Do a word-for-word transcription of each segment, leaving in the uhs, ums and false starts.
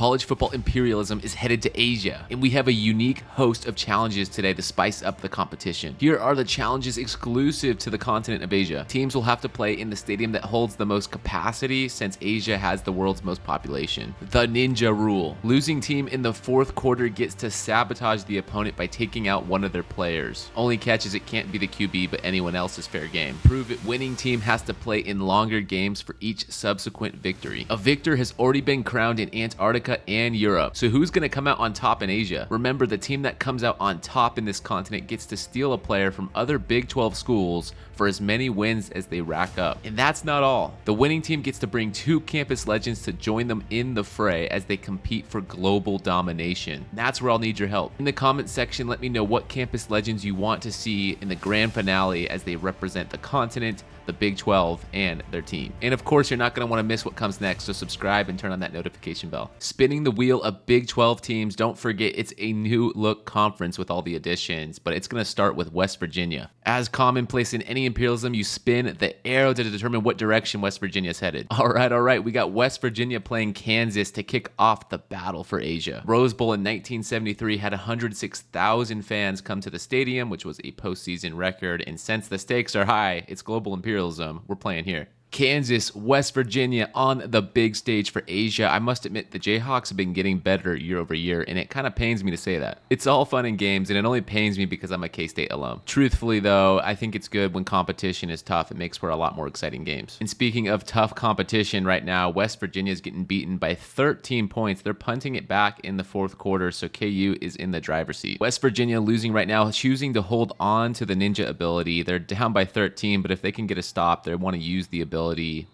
college football imperialism is headed to Asia, and we have a unique host of challenges today to spice up the competition. Here are the challenges exclusive to the continent of Asia. Teams will have to play in the stadium that holds the most capacity since Asia has the world's most population. The Ninja Rule. Losing team in the fourth quarter gets to sabotage the opponent by taking out one of their players. Only catch is it can't be the Q B, but anyone else is fair game. Prove it. Winning team has to play in longer games for each subsequent victory. A victor has already been crowned in Antarctica and Europe, so who's going to come out on top in Asia? Remember, the team that comes out on top in this continent gets to steal a player from other Big twelve schools for as many wins as they rack up. And that's not all. The winning team gets to bring two campus legends to join them in the fray as they compete for global domination. That's where I'll need your help. In the comments section, let me know what campus legends you want to see in the grand finale as they represent the continent, the Big twelve, and their team. And of course, you're not going to want to miss what comes next, so subscribe and turn on that notification bell. Spinning the wheel of Big twelve teams, don't forget it's a new look conference with all the additions, but it's going to start with West Virginia. As commonplace in any imperialism, you spin the arrow to determine what direction West Virginia is headed. All right, all right, we got West Virginia playing Kansas to kick off the battle for Asia. Rose Bowl in nineteen seventy-three had one hundred six thousand fans come to the stadium, which was a postseason record, and since the stakes are high, it's global imperialism. We're playing here. Kansas, West Virginia on the big stage for Asia. I must admit the Jayhawks have been getting better year over year, and it kind of pains me to say that. It's all fun and games, and it only pains me because I'm a K-State alum. Truthfully though, I think it's good when competition is tough. It makes for a lot more exciting games. And speaking of tough competition right now, West Virginia is getting beaten by thirteen points. They're punting it back in the fourth quarter, so K U is in the driver's seat. West Virginia losing right now, choosing to hold on to the ninja ability. They're down by thirteen, but if they can get a stop, they want to use the ability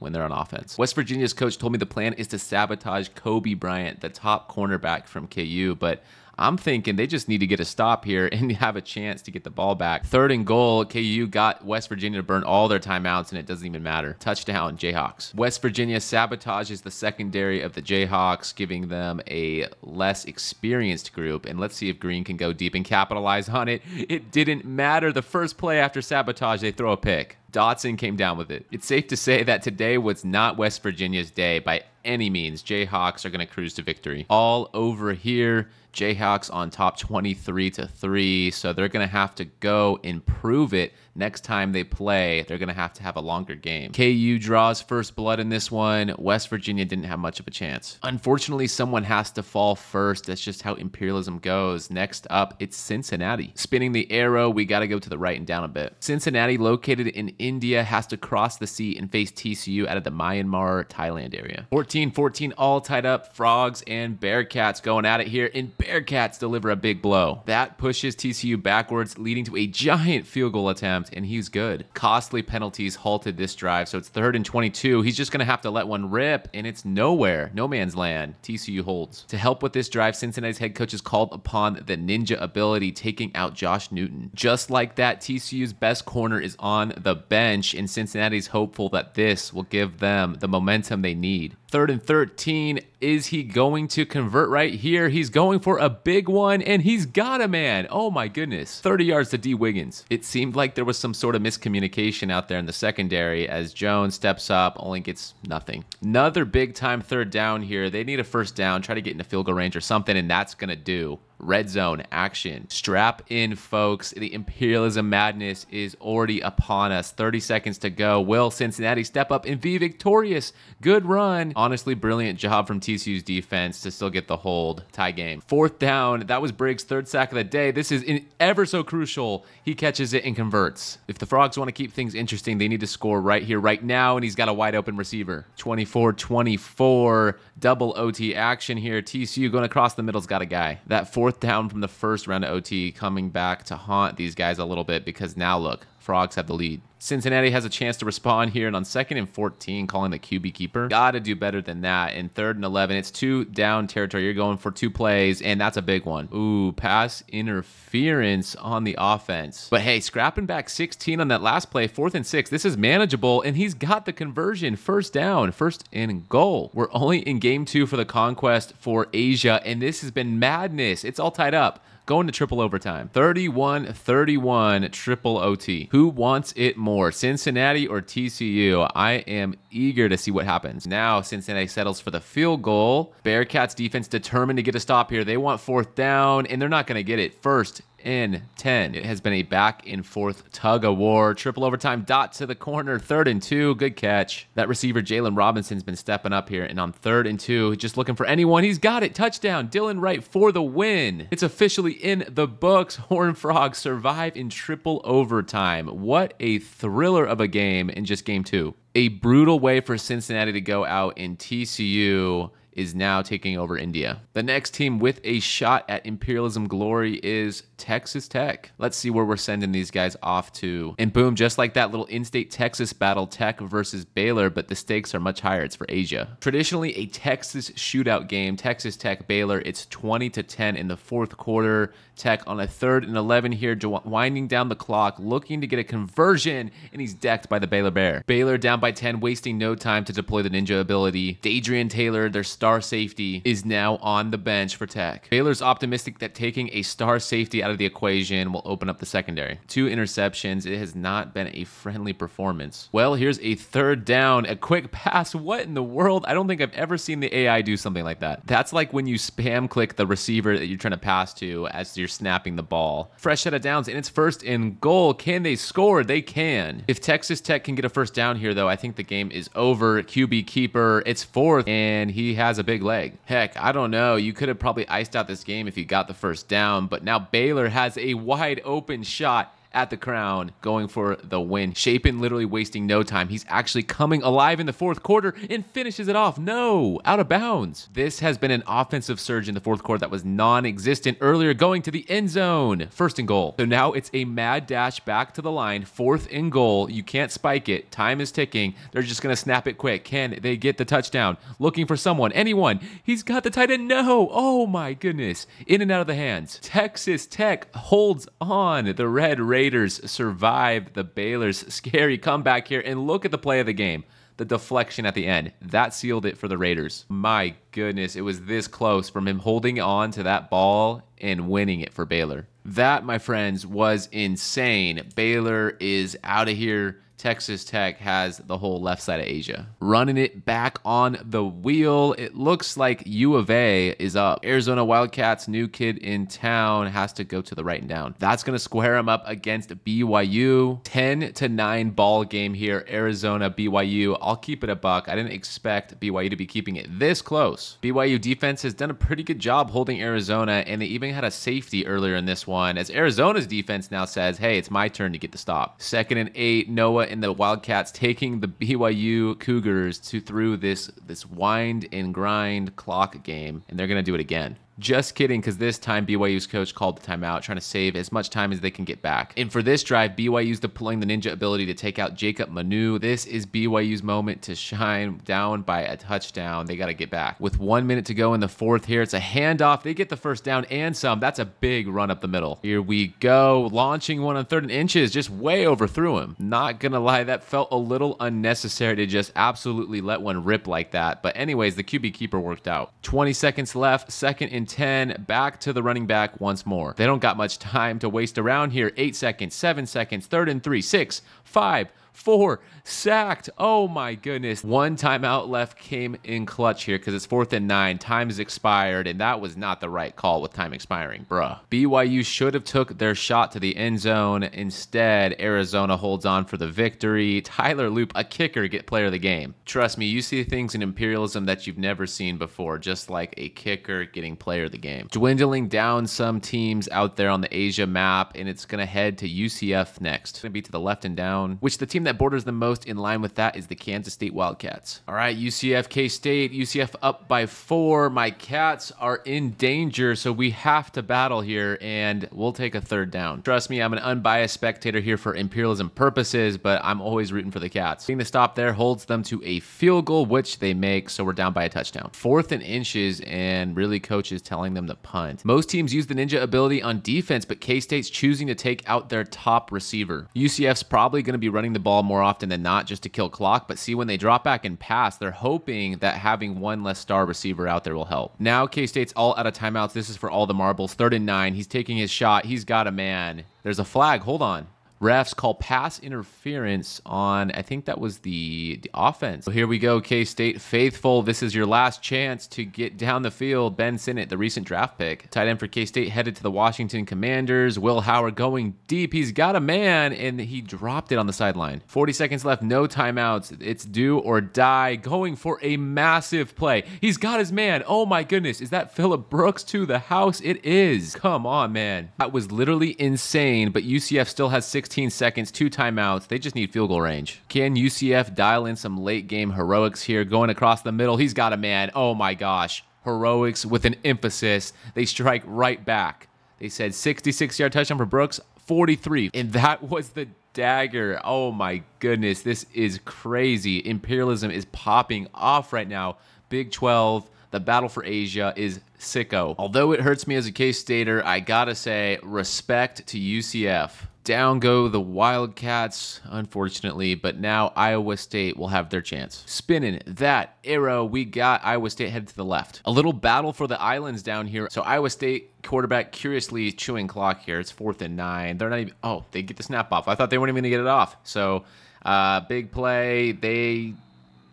when they're on offense. West Virginia's coach told me the plan is to sabotage Kobe Bryant, the top cornerback from K U, but I'm thinking they just need to get a stop here and have a chance to get the ball back. Third and goal, K U got West Virginia to burn all their timeouts, and it doesn't even matter. Touchdown, Jayhawks. West Virginia sabotages the secondary of the Jayhawks, giving them a less experienced group, and let's see if Green can go deep and capitalize on it. It didn't matter. The first play after sabotage, they throw a pick. Dotson came down with it. It's safe to say that today was not West Virginia's day by any means. Jayhawks are going to cruise to victory. All over here, Jayhawks on top twenty-three to three, so they're going to have to go and prove it. Next time they play, they're going to have to have a longer game. K U draws first blood in this one. West Virginia didn't have much of a chance. Unfortunately, someone has to fall first. That's just how imperialism goes. Next up, it's Cincinnati. Spinning the arrow, we got to go to the right and down a bit. Cincinnati, located in India, has to cross the sea and face T C U out of the Myanmar, Thailand area. fourteen fourteen, all tied up. Frogs and Bearcats going at it here, and Bearcats deliver a big blow. That pushes T C U backwards, leading to a giant field goal attempt, and he's good. Costly penalties halted this drive, so it's third and twenty-two. He's just going to have to let one rip, and it's nowhere. No man's land. T C U holds. To help with this drive, Cincinnati's head coach is called upon the ninja ability, taking out Josh Newton. Just like that, T C U's best corner is on the bench, and Cincinnati's hopeful that this will give them the momentum they need. Third and thirteen, is he going to convert right here? He's going for a big one, and he's got a man. Oh my goodness. thirty yards to Dee Wiggins. It seemed like there was some sort of miscommunication out there in the secondary as Jones steps up, only gets nothing. Another big time third down here. They need a first down, try to get in a field goal range or something, and that's going to do. Red zone action. Strap in, folks. The imperialism madness is already upon us. thirty seconds to go. Will Cincinnati step up and be victorious? Good run. Honestly, brilliant job from T C U's defense to still get the hold. Tie game. Fourth down. That was Briggs' third sack of the day. This is ever so crucial. He catches it and converts. If the Frogs want to keep things interesting, they need to score right here, right now, and he's got a wide open receiver. twenty-four twenty-four. Double O T action here. T C U going across the middle's got a guy. That fourth Fourth down from the first round of O T coming back to haunt these guys a little bit, because now look, Frogs have the lead. Cincinnati has a chance to respond here, and on second and fourteen, calling the Q B keeper. Gotta do better than that. And third and eleven, it's two down territory. You're going for two plays, and that's a big one. Ooh, pass interference on the offense. But hey, scrapping back sixteen on that last play, fourth and six. This is manageable, and he's got the conversion. First down, first and goal. We're only in game two for the conquest for Asia, and this has been madness. It's all tied up. going to triple overtime. thirty-one thirty-one, triple O T. Who wants it more, Cincinnati or T C U? I am eager to see what happens. Now Cincinnati settles for the field goal. Bearcats defense determined to get a stop here. They want fourth down, and they're not going to get it. First in ten. It has been a back and forth tug of war. Triple overtime. Dot to the corner. Third and two. Good catch. That receiver, Jalen Robinson's been stepping up here. And on third and two, just looking for anyone. He's got it. Touchdown. Dylan Wright for the win. It's officially in the books. Horned Frogs survive in triple overtime. What a thriller of a game in just game two. A brutal way for Cincinnati to go out, in T C U is now taking over India. The next team with a shot at imperialism glory is Texas Tech. Let's see where we're sending these guys off to. And boom, just like that, little in-state Texas battle, Tech versus Baylor, but the stakes are much higher. It's for Asia. Traditionally a Texas shootout game, Texas Tech, Baylor. It's twenty to ten in the fourth quarter. Tech on a third and eleven here, winding down the clock, looking to get a conversion, and he's decked by the Baylor Bear. Baylor down by ten, wasting no time to deploy the ninja ability. Da'arian Taylor, their star Star safety, is now on the bench for Tech. Baylor's optimistic that taking a star safety out of the equation will open up the secondary. Two interceptions. It has not been a friendly performance. Well, here's a third down, a quick pass. What in the world? I don't think I've ever seen the A I do something like that. That's like when you spam click the receiver that you're trying to pass to as you're snapping the ball. Fresh set of downs, and it's first and goal. Can they score? They can. If Texas Tech can get a first down here, though, I think the game is over. Q B keeper. It's fourth, and he has a big leg. Heck, I don't know. You could have probably iced out this game if you got the first down, but now Baylor has a wide open shot at the crown, going for the win. Shapen literally wasting no time. He's actually coming alive in the fourth quarter and finishes it off. No, out of bounds. This has been an offensive surge in the fourth quarter that was non-existent earlier, going to the end zone. First and goal. So now it's a mad dash back to the line. Fourth and goal. You can't spike it. Time is ticking. They're just going to snap it quick. Can they get the touchdown? Looking for someone. Anyone. He's got the tight end. No. Oh my goodness. In and out of the hands. Texas Tech holds on. The Red Raiders survive the Baylor's scary comeback here, and look at the play of the game. The deflection at the end. That sealed it for the Raiders. My goodness, it was this close from him holding on to that ball and winning it for Baylor. That, my friends, was insane. Baylor is out of here. Texas Tech has the whole left side of Asia. Running it back on the wheel. It looks like U of A is up. Arizona Wildcats, new kid in town, has to go to the right and down. That's going to square him up against B Y U. ten to nine ball game here. Arizona, B Y U. I'll keep it a buck. I didn't expect B Y U to be keeping it this close. B Y U defense has done a pretty good job holding Arizona, and they even had a safety earlier in this one, as Arizona's defense now says, hey, it's my turn to get the stop. Second and eight, Noah and the Wildcats taking the B Y U Cougars to through this this wind and grind clock game, and they're going to do it again. Just kidding, because this time B Y U's coach called the timeout, trying to save as much time as they can get back. And for this drive, B Y U's deploying the ninja ability to take out Jacob Manu. This is B Y U's moment to shine, down by a touchdown. They got to get back. With one minute to go in the fourth here, it's a handoff. They get the first down and some. That's a big run up the middle. Here we go. Launching one on third and inches, just way overthrew him. Not going to lie, that felt a little unnecessary to just absolutely let one rip like that. But anyways, the Q B keeper worked out. twenty seconds left, second and ten, back to the running back once more. They don't got much time to waste around here. Eight seconds, seven seconds, third and three, six, five, four, sacked. Oh my goodness. One timeout left came in clutch here, because it's fourth and nine. Time is expired, and that was not the right call with time expiring, bruh. B Y U should have took their shot to the end zone. Instead, Arizona holds on for the victory. Tyler Loop, a kicker, get player of the game. Trust me, you see things in imperialism that you've never seen before, just like a kicker getting player of the game. Dwindling down some teams out there on the Asia map, and it's going to head to U C F next. It's going to be to the left and down, which the team that borders the most in line with that is the Kansas State Wildcats. All right, U C F, K-State, U C F up by four. My Cats are in danger, so we have to battle here, and we'll take a third down. Trust me, I'm an unbiased spectator here for imperialism purposes, but I'm always rooting for the Cats. Being the stop there holds them to a field goal, which they make, so we're down by a touchdown. Fourth and inches, and really coach is telling them to punt. Most teams use the ninja ability on defense, but K-State's choosing to take out their top receiver. U C F's probably going to be running the ball ball more often than not just to kill clock. But see, when they drop back and pass, they're hoping that having one less star receiver out there will help. Now K-State's all out of timeouts. This is for all the marbles. Third and nine. He's taking his shot. He's got a man. There's a flag. Hold on. Refs call pass interference on, I think that was the, the offense. So here we go, K-State faithful. This is your last chance to get down the field. Ben Sinnott, the recent draft pick. Tight end for K-State, headed to the Washington Commanders. Will Howard going deep. He's got a man, and he dropped it on the sideline. forty seconds left, no timeouts. It's do or die. Going for a massive play. He's got his man. Oh, my goodness. Is that Philip Brooks to the house? It is. Come on, man. That was literally insane, but U C F still has six sixteen seconds, two timeouts. They just need field goal range. Can U C F dial in some late game heroics here? Going across the middle. He's got a man. Oh my gosh. Heroics with an emphasis. They strike right back. They said sixty-six yard touchdown for Brooks, forty-three. And that was the dagger. Oh my goodness. This is crazy. Imperialism is popping off right now. Big twelve. The battle for Asia is sicko. Although it hurts me as a K-Stater, I gotta say respect to U C F. Down go the Wildcats, unfortunately, but now Iowa State will have their chance. Spinning that arrow, we got Iowa State headed to the left. A little battle for the islands down here. So Iowa State quarterback curiously chewing clock here. It's fourth and nine. They're not even, oh, they get the snap off. I thought they weren't even gonna get it off. So uh, big play, they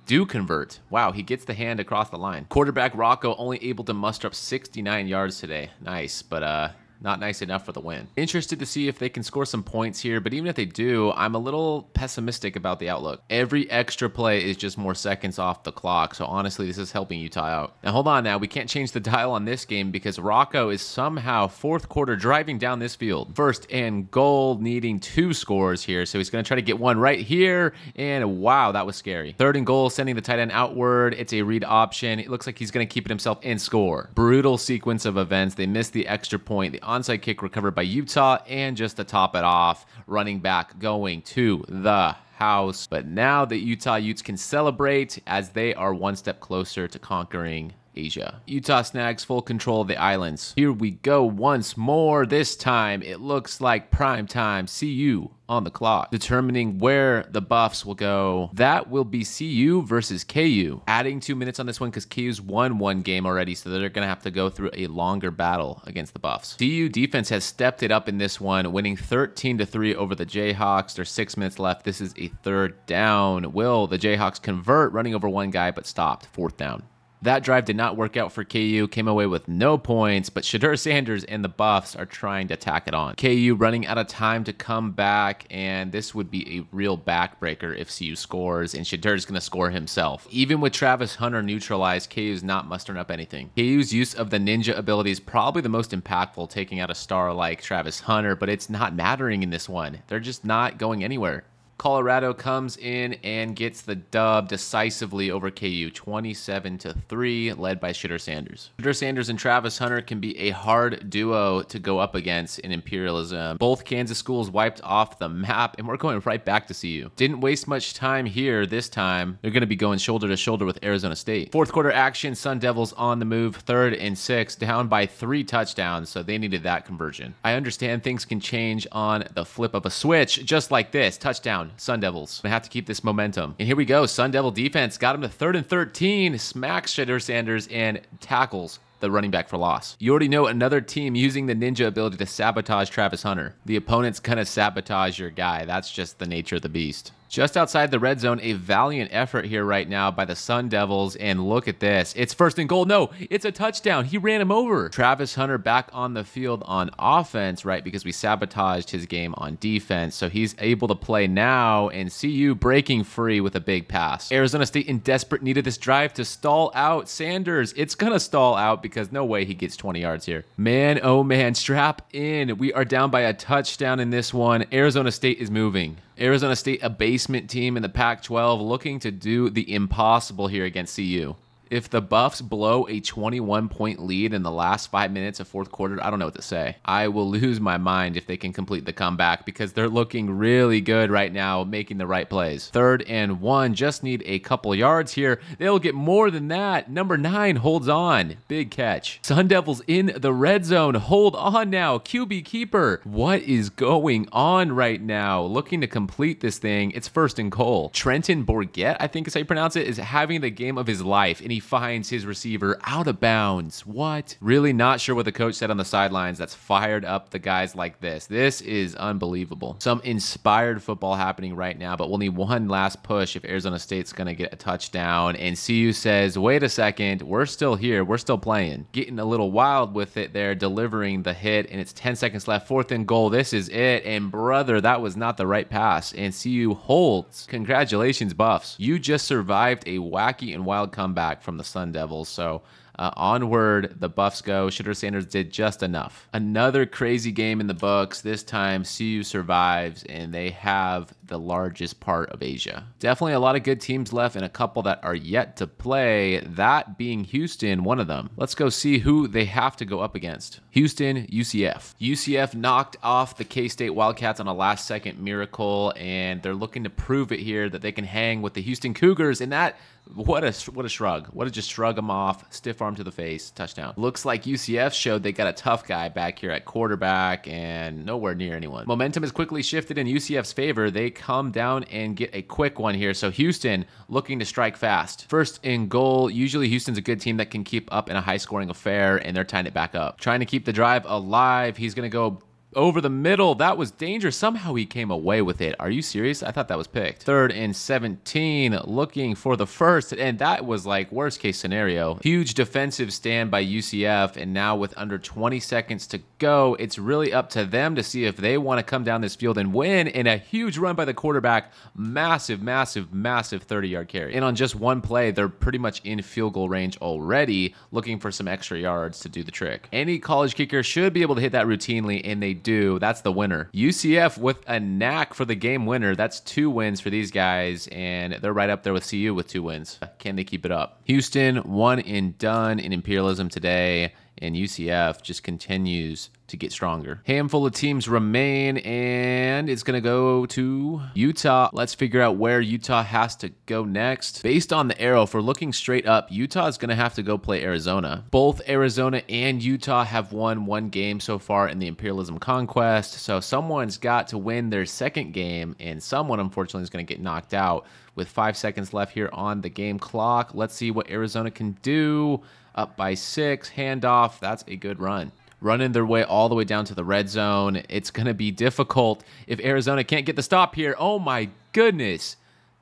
do convert. Wow, he gets the hand across the line. Quarterback Rocco only able to muster up sixty-nine yards today. Nice, but uh, not nice enough for the win. Interested to see if they can score some points here, but even if they do, I'm a little pessimistic about the outlook. Every extra play is just more seconds off the clock, so honestly, this is helping Utah out. Now, hold on now. We can't change the dial on this game because Rocco is somehow fourth quarter driving down this field. First and goal, needing two scores here, so he's going to try to get one right here, and wow, that was scary. Third and goal, sending the tight end outward. It's a read option. It looks like he's going to keep it himself and score. Brutal sequence of events. They missed the extra point. The onside kick recovered by Utah, and just to top it off, running back going to the house. But now the Utah Utes can celebrate as they are one step closer to conquering Asia. Utah snags full control of the islands. Here we go once more. This time, it looks like prime time. C U on the clock. Determining where the Buffs will go. That will be C U versus K U. Adding two minutes on this one because K U's won one game already, so they're going to have to go through a longer battle against the Buffs. C U defense has stepped it up in this one, winning thirteen to three over the Jayhawks. There's six minutes left. This is a third down. Will the Jayhawks convert? Running over one guy, but stopped. Fourth down. That drive did not work out for K U, came away with no points, but Shedeur Sanders and the Buffs are trying to tack it on. K U running out of time to come back, and this would be a real backbreaker if C U scores, and Shedur's going to score himself. Even with Travis Hunter neutralized, K U's not mustering up anything. K U's use of the ninja ability is probably the most impactful, taking out a star like Travis Hunter, but it's not mattering in this one. They're just not going anywhere. Colorado comes in and gets the dub decisively over K U, twenty-seven to three, led by Shedeur Sanders. Shedeur Sanders and Travis Hunter can be a hard duo to go up against in imperialism. Both Kansas schools wiped off the map, and we're going right back to C U. Didn't waste much time here this time. They're going to be going shoulder to shoulder with Arizona State. Fourth quarter action, Sun Devils on the move, third and six, down by three touchdowns, so they needed that conversion. I understand things can change on the flip of a switch, just like this, touchdown. Sun Devils. They have to keep this momentum. And here we go. Sun Devil defense got him to third and thirteen. Smacks Shedeur Sanders and tackles the running back for loss. You already know another team using the ninja ability to sabotage Travis Hunter. The opponent's gonna sabotage your guy. That's just the nature of the beast. Just outside the red zone, a valiant effort here right now by the Sun Devils, and look at this. It's first and goal. No, it's a touchdown. He ran him over. Travis Hunter back on the field on offense, right, because we sabotaged his game on defense, so he's able to play now, and C U breaking free with a big pass. Arizona State in desperate need of this drive to stall out Sanders. It's going to stall out because no way he gets twenty yards here. Man, oh man, strap in. We are down by a touchdown in this one. Arizona State is moving. Arizona State, a basement team in the Pac twelve, looking to do the impossible here against C U. If the Buffs blow a twenty-one point lead in the last five minutes of fourth quarter, I don't know what to say. I will lose my mind if they can complete the comeback, because they're looking really good right now, making the right plays. Third and one, just need a couple yards here. They'll get more than that. Number nine holds on. Big catch. Sun Devils in the red zone. Hold on now. Q B keeper. What is going on right now? Looking to complete this thing. It's first and goal. Trenton Borghett, I think is how you pronounce it, is having the game of his life, and he finds his receiver out of bounds. What? Really not sure what the coach said on the sidelines that's fired up the guys like this. This is unbelievable. Some inspired football happening right now, but we'll need one last push if Arizona State's going to get a touchdown. And C U says, wait a second, we're still here. We're still playing. Getting a little wild with it there, delivering the hit, and it's ten seconds left. Fourth and goal. This is it. And brother, that was not the right pass. And C U holds. Congratulations, Buffs. You just survived a wacky and wild comeback from the Sun Devils. So Uh, onward, the Buffs go. Shedeur Sanders did just enough. Another crazy game in the books. This time, C U survives, and they have the largest part of Asia. Definitely a lot of good teams left, and a couple that are yet to play, that being Houston, one of them. Let's go see who they have to go up against. Houston, U C F. U C F knocked off the K-State Wildcats on a last-second miracle, and they're looking to prove it here that they can hang with the Houston Cougars, and that... What a, what a shrug. What a just shrug them off. Stiff arm to the face. Touchdown. Looks like U C F showed they got a tough guy back here at quarterback and nowhere near anyone. Momentum has quickly shifted in U C F's favor. They come down and get a quick one here. So Houston looking to strike fast. First and goal. Usually Houston's a good team that can keep up in a high-scoring affair, and they're tying it back up. Trying to keep the drive alive. He's going to go over the middle. That was dangerous. Somehow he came away with it. Are you serious? I thought that was picked. Third and seventeen, looking for the first, and that was like worst case scenario. Huge defensive stand by U C F, and now with under twenty seconds to go, it's really up to them to see if they want to come down this field and win, and a huge run by the quarterback. Massive, massive, massive thirty yard carry. And on just one play, they're pretty much in field goal range already, looking for some extra yards to do the trick. Any college kicker should be able to hit that routinely, and they do. That's the winner. U C F with a knack for the game winner. That's two wins for these guys, and they're right up there with C U with two wins. Can they keep it up? Houston, one and done in imperialism today, and U C F just continues to get stronger. Handful of teams remain, and it's going to go to Utah. Let's figure out where Utah has to go next. Based on the arrow, if we're looking straight up, Utah is going to have to go play Arizona. Both Arizona and Utah have won one game so far in the Imperialism Conquest, so someone's got to win their second game, and someone, unfortunately, is going to get knocked out. With five seconds left here on the game clock, let's see what Arizona can do. Up by six, handoff. That's a good run. Running their way all the way down to the red zone. It's going to be difficult if Arizona can't get the stop here. Oh my goodness.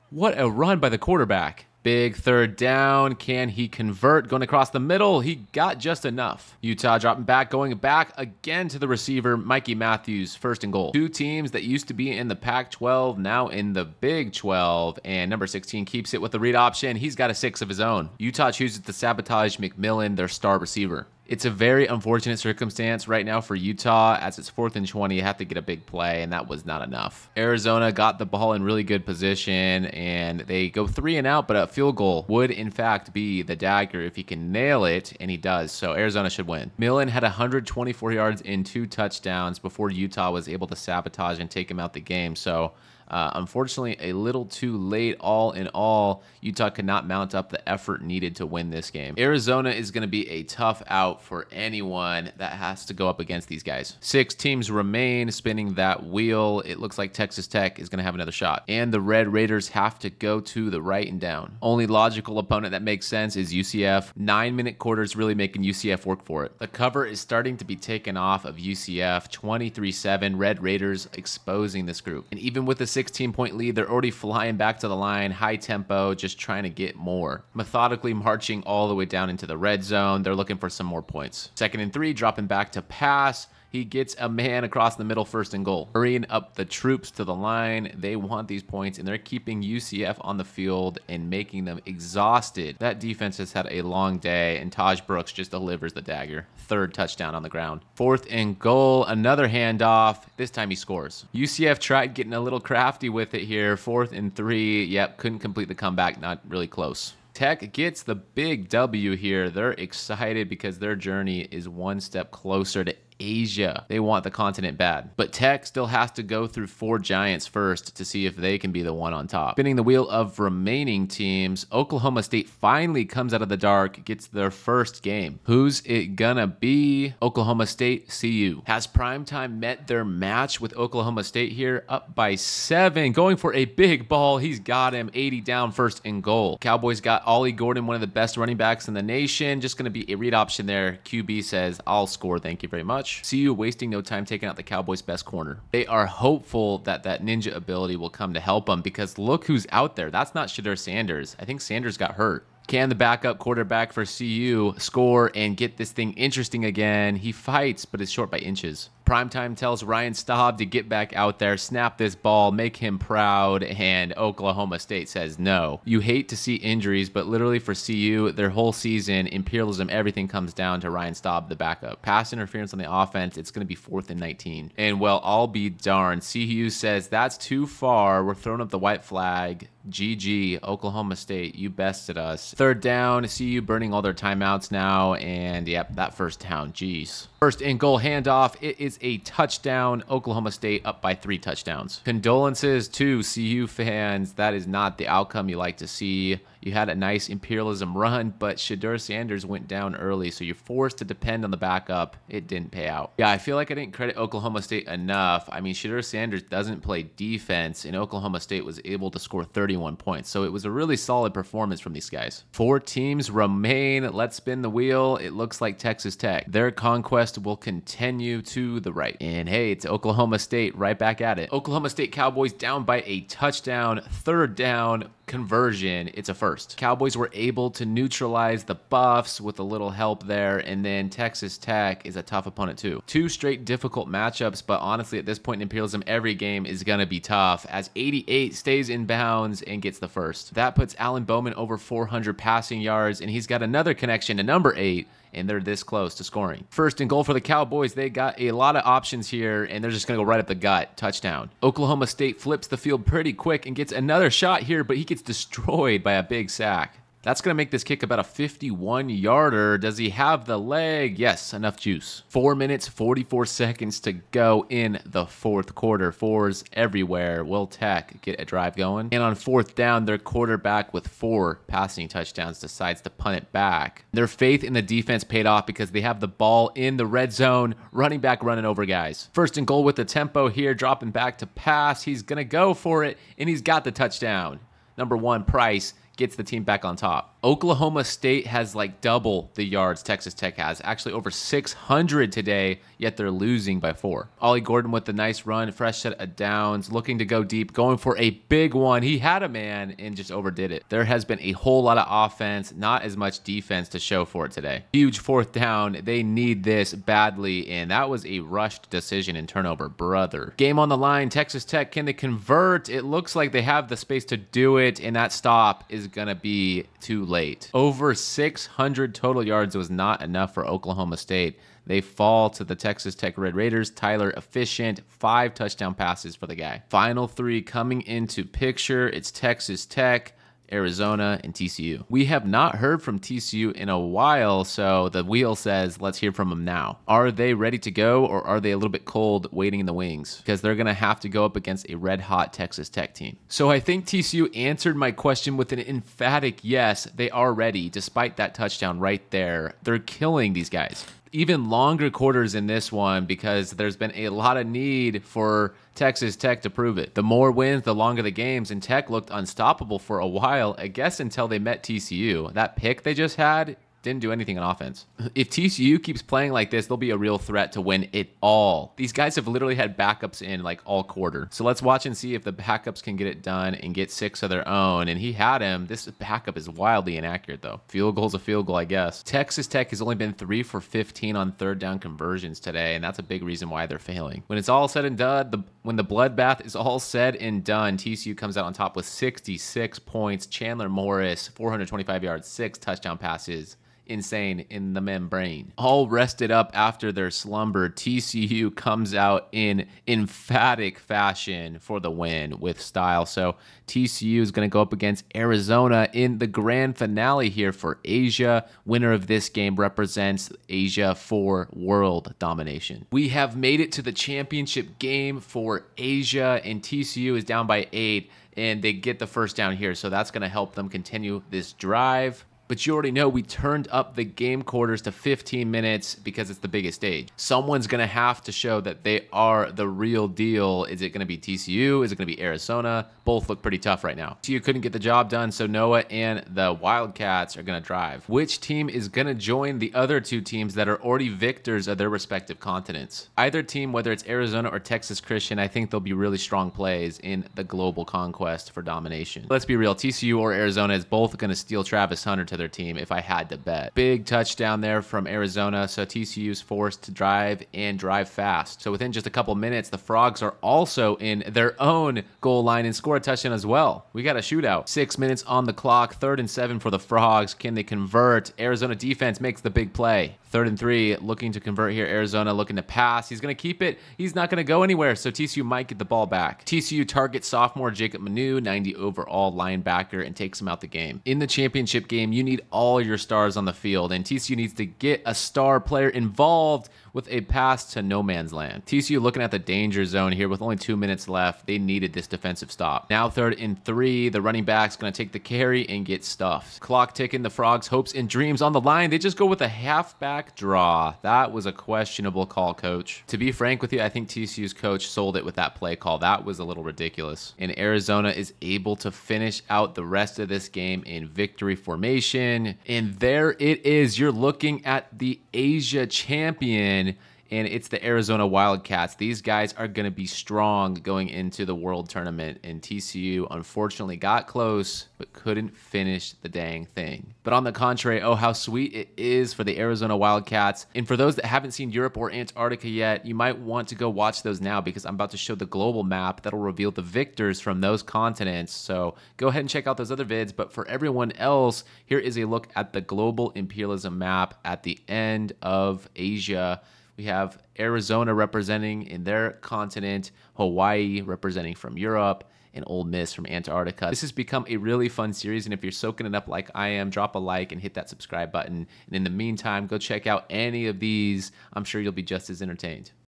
What a run by the quarterback. Big third down. Can he convert? Going across the middle. He got just enough. Utah dropping back, going back again to the receiver, Mikey Matthews, first and goal. Two teams that used to be in the Pac twelve, now in the Big twelve, and number sixteen keeps it with the read option. He's got a six of his own. Utah chooses to sabotage McMillan, their star receiver. It's a very unfortunate circumstance right now for Utah, as it's fourth and twenty. You have to get a big play, and that was not enough. Arizona got the ball in really good position, and they go three and out, but a field goal would, in fact, be the dagger if he can nail it, and he does, so Arizona should win. Millen had one hundred twenty-four yards in two touchdowns before Utah was able to sabotage and take him out the game, so... Uh, unfortunately, a little too late. All in all, Utah could not mount up the effort needed to win this game. Arizona is going to be a tough out for anyone that has to go up against these guys. Six teams remain spinning that wheel. It looks like Texas Tech is going to have another shot. And the Red Raiders have to go to the right and down. Only logical opponent that makes sense is U C F. Nine-minute quarters really making U C F work for it. The cover is starting to be taken off of U C F. twenty-three seven, Red Raiders exposing this group. And even with the six sixteen point lead, they're already flying back to the line, high tempo, just trying to get more. Methodically marching all the way down into the red zone. They're looking for some more points. Second and three, dropping back to pass. He gets a man across the middle, first and goal. Hurrying up the troops to the line. They want these points, and they're keeping U C F on the field and making them exhausted. That defense has had a long day, and Taj Brooks just delivers the dagger. Third touchdown on the ground. Fourth and goal, another handoff. This time he scores. U C F tried getting a little crafty with it here. Fourth and three. Yep, couldn't complete the comeback. Not really close. Tech gets the big W here. They're excited because their journey is one step closer to Asia. They want the continent bad. But Tech still has to go through four giants first to see if they can be the one on top. Spinning the wheel of remaining teams, Oklahoma State finally comes out of the dark, gets their first game. Who's it gonna be? Oklahoma State, C U. Has Primetime met their match with Oklahoma State here? Up by seven, going for a big ball. He's got him, eighty down, first and goal. Cowboys got Ollie Gordon, one of the best running backs in the nation. Just gonna be a read option there. Q B says, I'll score, thank you very much. C U wasting no time taking out the Cowboys' best corner. They are hopeful that that ninja ability will come to help them, because look who's out there. That's not Shedeur Sanders. I think Sanders got hurt. Can the backup quarterback for C U score and get this thing interesting again? He fights, but is short by inches. Primetime tells Ryan Staub to get back out there, snap this ball, make him proud, and Oklahoma State says no. You hate to see injuries, but literally for C U, their whole season, imperialism, everything comes down to Ryan Staub, the backup. Pass interference on the offense, it's going to be fourth and nineteen. And well, I'll be darned. C U says that's too far. We're throwing up the white flag. G G, Oklahoma State, you bested us. Third down, C U burning all their timeouts now, and yep, that first down, geez. First and goal handoff, it is a touchdown. Oklahoma State up by three touchdowns. Condolences to C U fans. That is not the outcome you like to see. You had a nice imperialism run, but Shedeur Sanders went down early, so you're forced to depend on the backup. It didn't pay out. Yeah, I feel like I didn't credit Oklahoma State enough. I mean, Shedeur Sanders doesn't play defense, and Oklahoma State was able to score thirty-one points, so it was a really solid performance from these guys. Four teams remain. Let's spin the wheel. It looks like Texas Tech. Their conquest will continue to the right. And hey, it's Oklahoma State right back at it. Oklahoma State Cowboys down by a touchdown. Third down conversion, it's a first. Cowboys were able to neutralize the Buffs with a little help there, and then Texas Tech is a tough opponent too. Two straight difficult matchups, but honestly at this point in imperialism, every game is gonna be tough, as eighty-eight stays in bounds and gets the first. That puts Allen Bowman over four hundred passing yards, and he's got another connection to number eight, and they're this close to scoring. First and goal for the Cowboys. They got a lot of options here, and they're just going to go right up the gut. Touchdown. Oklahoma State flips the field pretty quick and gets another shot here, but he gets destroyed by a big sack. That's going to make this kick about a fifty-one yarder. Does he have the leg? Yes, enough juice. Four minutes, forty-four seconds to go in the fourth quarter. Fours everywhere. Will Tech get a drive going? And on fourth down, their quarterback with four passing touchdowns decides to punt it back. Their faith in the defense paid off because they have the ball in the red zone. Running back running over guys. First and goal with the tempo here. Dropping back to pass. He's going to go for it, and he's got the touchdown. Number one, Price gets the team back on top. Oklahoma State has like double the yards Texas Tech has, actually over six hundred today, yet they're losing by four. Ollie Gordon with the nice run, fresh set of downs, looking to go deep, going for a big one. He had a man and just overdid it. There has been a whole lot of offense, not as much defense to show for it today. Huge fourth down. They need this badly, and that was a rushed decision and turnover, brother. Game on the line. Texas Tech, can they convert? It looks like they have the space to do it, and that stop is gonna be too late. Over six hundred total yards was not enough for Oklahoma State. They fall to the Texas Tech Red Raiders. Tyler efficient, five touchdown passes for the guy. Final three coming into picture. It's Texas Tech, Arizona, and T C U. We have not heard from T C U in a while, so the wheel says let's hear from them now. Are they ready to go, or are they a little bit cold waiting in the wings? Because they're going to have to go up against a red-hot Texas Tech team. So I think T C U answered my question with an emphatic yes. They are ready, despite that touchdown right there. They're killing these guys. Even longer quarters in this one, because there's been a lot of need for Texas Tech to prove it. The more wins, the longer the games, and Tech looked unstoppable for a while, I guess until they met T C U. That pick they just had didn't do anything on offense. If T C U keeps playing like this, they'll be a real threat to win it all. These guys have literally had backups in like all quarter. So let's watch and see if the backups can get it done and get six of their own. And he had him. This backup is wildly inaccurate though. Field goal's a field goal, I guess. Texas Tech has only been three for fifteen on third down conversions today, and that's a big reason why they're failing. When it's all said and done, the, when the bloodbath is all said and done, T C U comes out on top with sixty-six points. Chandler Morris, four hundred twenty-five yards, six touchdown passes. insane in the membrane. All rested up after their slumber, T C U comes out in emphatic fashion for the win with style. So T C U is going to go up against Arizona in the grand finale here for Asia. Winner of this game represents Asia for world domination. We have made it to the championship game for Asia, and T C U is down by eight, and they get the first down here, so that's going to help them continue this drive. But you already know we turned up the game quarters to fifteen minutes because it's the biggest stage. Someone's going to have to show that they are the real deal. Is it going to be T C U? Is it going to be Arizona? Both look pretty tough right now. T C U couldn't get the job done, so Noah and the Wildcats are going to drive. Which team is going to join the other two teams that are already victors of their respective continents? Either team, whether it's Arizona or Texas Christian, I think they'll be really strong plays in the global conquest for domination. Let's be real. T C U or Arizona is both going to steal Travis Hunter to their team if I had to bet. Big touchdown there from Arizona, so T C U's forced to drive and drive fast. So within just a couple minutes, the Frogs are also in their own goal line and score a touchdown as well. We got a shootout. Six minutes on the clock, third and seven for the Frogs. Can they convert? Arizona defense makes the big play. Third and three, looking to convert here. Arizona looking to pass. He's going to keep it. He's not going to go anywhere, so T C U might get the ball back. T C U targets sophomore Jacob Manu, ninety overall linebacker, and takes him out the game. In the championship game, you need all your stars on the field, and T C U needs to get a star player involved with a pass to no man's land. T C U looking at the danger zone here with only two minutes left. They needed this defensive stop. Now third and three. The running back's going to take the carry and get stuffed. Clock ticking. The Frogs' hopes and dreams on the line. They just go with a halfback draw. That was a questionable call, coach. To be frank with you, I think T C U's coach sold it with that play call. That was a little ridiculous. And Arizona is able to finish out the rest of this game in victory formation. And there it is. You're looking at the Asia champion, and it's the Arizona Wildcats. These guys are going to be strong going into the World Tournament, and T C U unfortunately got close but couldn't finish the dang thing. But on the contrary, oh, how sweet it is for the Arizona Wildcats. And for those that haven't seen Europe or Antarctica yet, you might want to go watch those now because I'm about to show the global map that'll reveal the victors from those continents. So go ahead and check out those other vids. But for everyone else, here is a look at the global imperialism map at the end of Asia. We have Arizona representing in their continent, Hawaii representing from Europe, and Ole Miss from Antarctica. This has become a really fun series, and if you're soaking it up like I am, drop a like and hit that subscribe button. And in the meantime, go check out any of these. I'm sure you'll be just as entertained.